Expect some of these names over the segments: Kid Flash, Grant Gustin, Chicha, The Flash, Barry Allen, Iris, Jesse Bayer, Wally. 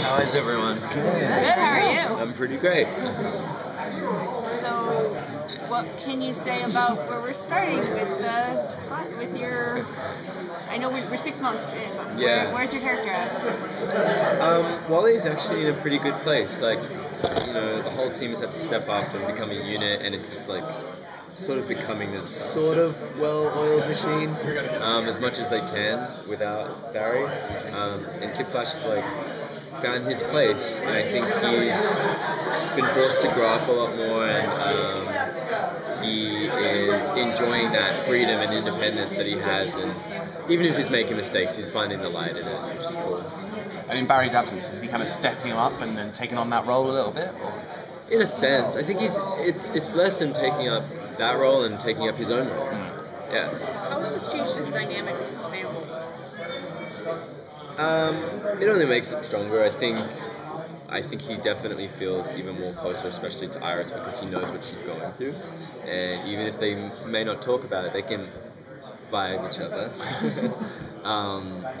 How is everyone? Good. Good, how are you? I'm pretty great. So, what can you say about where we're starting with your... I know we're 6 months in, but yeah. where's your character at? Wally's actually in a pretty good place. Like, you know, the whole team has had to step up and become a unit, and it's just like... sort of becoming this sort of well-oiled machine as much as they can without Barry. And Kid Flash has like found his place, and I think he's been forced to grow up a lot more, and he is enjoying that freedom and independence that he has, and even if he's making mistakes, he's finding the light in it, which is cool. And in Barry's absence, is he kind of stepping up and then taking on that role a little bit? Or? In a sense, I think it's less him taking up that role and taking up his own role. Yeah. How has this changed his dynamic with his family? It only makes it stronger. I think he definitely feels even more closer, especially to Iris, because he knows what she's going through, and even if they may not talk about it, they can vibe each other.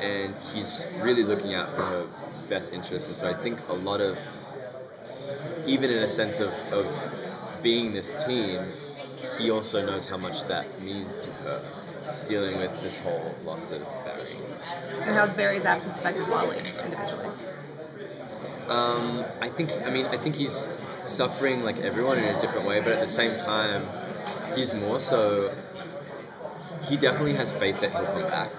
And he's really looking out for her best interests, and so I think a lot of, even in a sense of being this team, he also knows how much that means to her, dealing with this whole loss of Barry. And how's Barry's absence affected Wally individually? I think he's suffering like everyone in a different way, but at the same time, he's more so. He definitely has faith that he'll come back.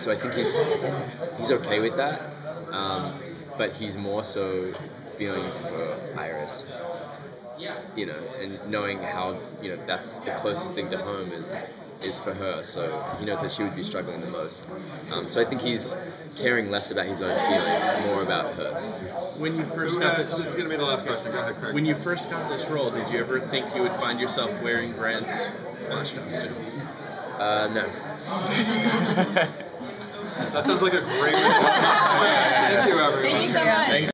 So I think he's okay with that, but he's more so feeling for Iris. You know, and knowing how, you know, that's the closest thing to home is for her, so he knows that she would be struggling the most. So I think he's caring less about his own feelings, more about hers. When you first got this, this is going to be the last question. Go ahead, Craig. When you first got this role, did you ever think you would find yourself wearing Grant's Flash costume? No. That sounds like a great way. Thank you, everyone. Thank you so much. Thanks.